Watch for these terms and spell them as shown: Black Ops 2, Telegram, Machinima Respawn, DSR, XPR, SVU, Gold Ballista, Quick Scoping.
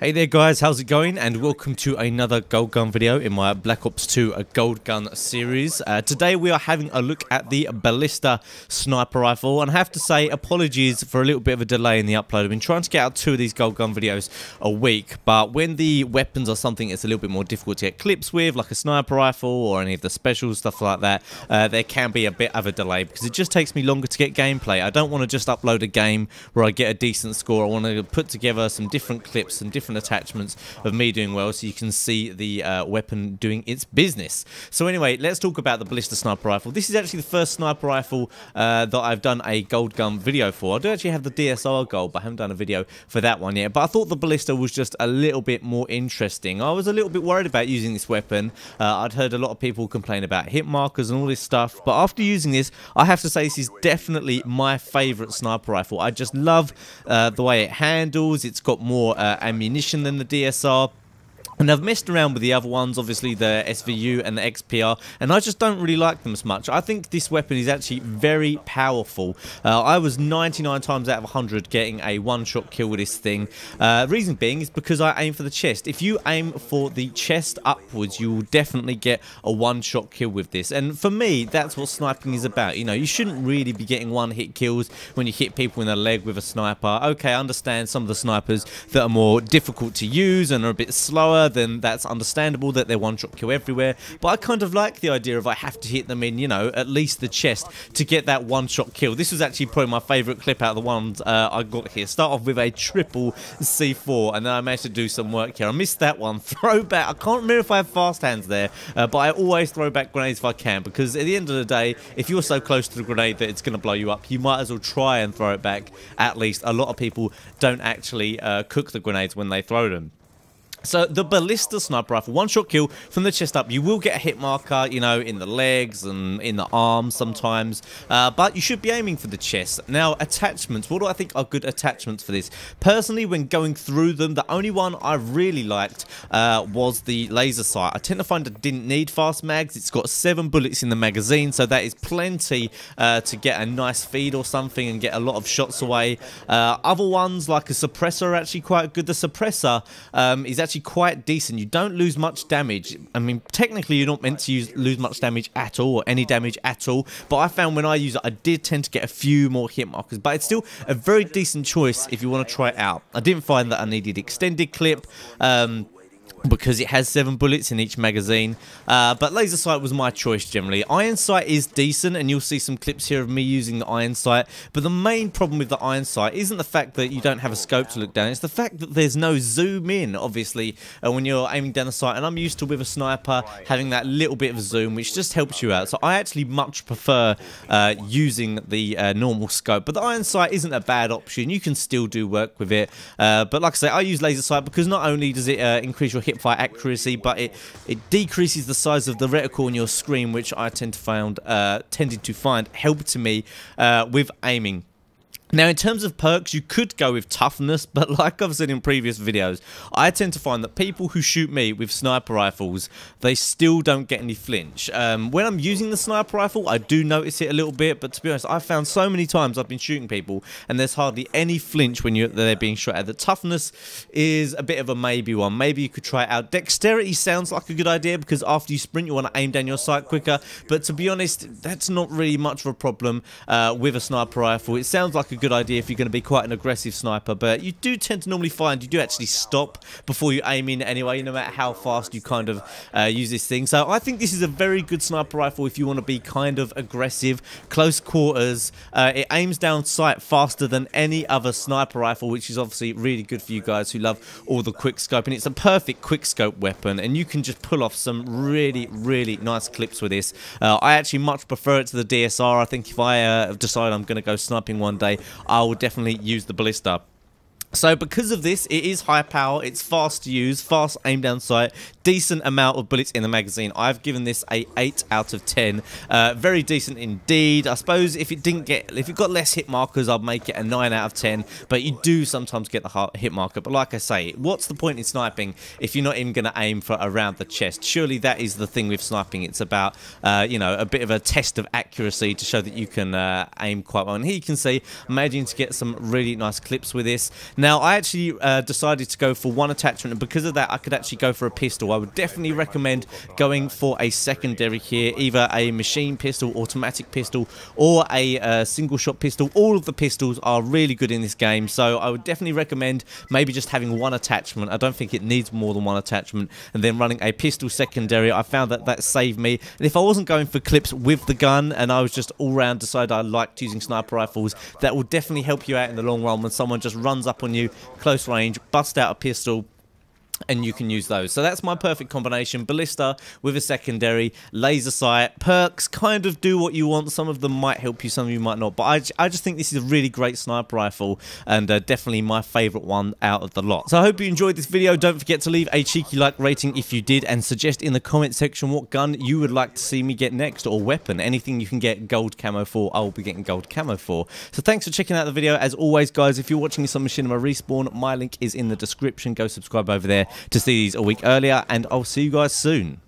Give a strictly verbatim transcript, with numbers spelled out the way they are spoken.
Hey there guys, how's it going, and welcome to another Gold Gun video in my Black Ops two Gold Gun series. Uh, today we are having a look at the Ballista Sniper Rifle, and I have to say apologies for a little bit of a delay in the upload. I've been trying to get out two of these Gold Gun videos a week, but when the weapons are something it's a little bit more difficult to get clips with, like a sniper rifle or any of the specials, stuff like that, uh, there can be a bit of a delay because it just takes me longer to get gameplay. I don't want to just upload a game where I get a decent score. I want to put together some different clips, some different attachments of me doing well, so you can see the uh, weapon doing its business. So anyway, let's talk about the Ballista Sniper Rifle. This is actually the first sniper rifle uh, that I've done a Gold Gun video for. I do actually have the D S R Gold, but I haven't done a video for that one yet. But I thought the Ballista was just a little bit more interesting. I was a little bit worried about using this weapon. Uh, I'd heard a lot of people complain about hit markers and all this stuff, but after using this, I have to say this is definitely my favourite sniper rifle. I just love uh, the way it handles. It's got more uh, ammunition than the D S R. And I've messed around with the other ones, obviously the S V U and the X P R, and I just don't really like them as much. I think this weapon is actually very powerful. Uh, I was ninety-nine times out of one hundred getting a one-shot kill with this thing. Uh, reason being is because I aim for the chest. If you aim for the chest upwards, you will definitely get a one-shot kill with this. And for me, that's what sniping is about. You know, you shouldn't really be getting one-hit kills when you hit people in the leg with a sniper. Okay, I understand some of the snipers that are more difficult to use and are a bit slower, then that's understandable that they're one-shot kill everywhere, but I kind of like the idea of I have to hit them in, you know, at least the chest to get that one-shot kill. This was actually probably my favourite clip out of the ones uh, I got here. Start off with a triple C four, and then I managed to do some work here. I missed that one. Throw back. I can't remember if I have fast hands there, uh, but I always throw back grenades if I can, because at the end of the day, if you're so close to the grenade that it's going to blow you up, you might as well try and throw it back. At least a lot of people don't actually uh, cook the grenades when they throw them. So the Ballista Sniper Rifle, one-shot kill from the chest up. You will get a hit marker, you know, in the legs and in the arms sometimes, uh, but you should be aiming for the chest. Now, attachments. What do I think are good attachments for this? Personally, when going through them, the only one I really liked uh, was the laser sight. I tend to find I didn't need fast mags. It's got seven bullets in the magazine, so that is plenty uh, to get a nice feed or something and get a lot of shots away. Uh, other ones, like a suppressor, are actually quite good. The suppressor um, is actually Actually quite decent. You don't lose much damage. I mean, technically you're not meant to use, lose much damage at all, or any damage at all, but I found when I use it I did tend to get a few more hit markers, but it's still a very decent choice if you want to try it out. I didn't find that I needed extended clip um, because it has seven bullets in each magazine, uh, but laser sight was my choice generally. Iron sight is decent, and you'll see some clips here of me using the iron sight, but the main problem with the iron sight isn't the fact that you don't have a scope to look down, it's the fact that there's no zoom in, obviously, uh, when you're aiming down the sight, and I'm used to, with a sniper, having that little bit of zoom, which just helps you out, so I actually much prefer uh, using the uh, normal scope, but the iron sight isn't a bad option. You can still do work with it, uh, but like I say, I use laser sight because not only does it uh, increase your hip fire accuracy, but it it decreases the size of the reticle on your screen, which I tend to found uh, tended to find helped me uh, with aiming. Now, in terms of perks, you could go with toughness, but like I've said in previous videos, I tend to find that people who shoot me with sniper rifles, they still don't get any flinch. Um, when I'm using the sniper rifle, I do notice it a little bit, but to be honest, I've found so many times I've been shooting people, and there's hardly any flinch when you're, they're being shot at. The toughness is a bit of a maybe one. Maybe you could try it out. Dexterity sounds like a good idea, because after you sprint, you want to aim down your sight quicker, but to be honest, that's not really much of a problem uh, with a sniper rifle. It sounds like a good idea if you're going to be quite an aggressive sniper, but you do tend to normally find you do actually stop before you aim in anyway, no matter how fast you kind of uh, use this thing. So I think this is a very good sniper rifle if you want to be kind of aggressive, close quarters. Uh, it aims down sight faster than any other sniper rifle, which is obviously really good for you guys who love all the quick scope, and it's a perfect quick scope weapon, and you can just pull off some really, really nice clips with this. Uh, I actually much prefer it to the D S R. I think if I uh, decide I'm going to go sniping one day, I will definitely use the Ballista. So because of this, it is high power, it's fast to use, fast aim down sight, decent amount of bullets in the magazine. I've given this a eight out of ten. Uh, very decent indeed. I suppose if it didn't get, if it got less hit markers, I'd make it a nine out of ten, but you do sometimes get the hit marker. But like I say, what's the point in sniping if you're not even going to aim for around the chest? Surely that is the thing with sniping. It's about, uh, you know, a bit of a test of accuracy to show that you can uh, aim quite well. And here you can see, I'm managing to get some really nice clips with this. Now, I actually uh, decided to go for one attachment, and because of that, I could actually go for a pistol. I would definitely recommend going for a secondary here, either a machine pistol, automatic pistol, or a uh, single-shot pistol. All of the pistols are really good in this game, so I would definitely recommend maybe just having one attachment. I don't think it needs more than one attachment, and then running a pistol secondary. I found that that saved me, and if I wasn't going for clips with the gun, and I was just all-round decided I liked using sniper rifles, that will definitely help you out in the long run when someone just runs up on you, close range, bust out a pistol, and you can use those. So that's my perfect combination: ballista with a secondary, laser sight. Perks kind of do what you want. Some of them might help you, some of you might not, but I, I just think this is a really great sniper rifle, and uh, definitely my favorite one out of the lot. So I hope you enjoyed this video. Don't forget to leave a cheeky like rating if you did, and suggest in the comment section what gun you would like to see me get next, or weapon. Anything you can get gold camo for, I will be getting gold camo for. So thanks for checking out the video. As always, guys, if you're watching this on Machinima Respawn, my link is in the description. Go subscribe over there to see these a week earlier, and I'll see you guys soon.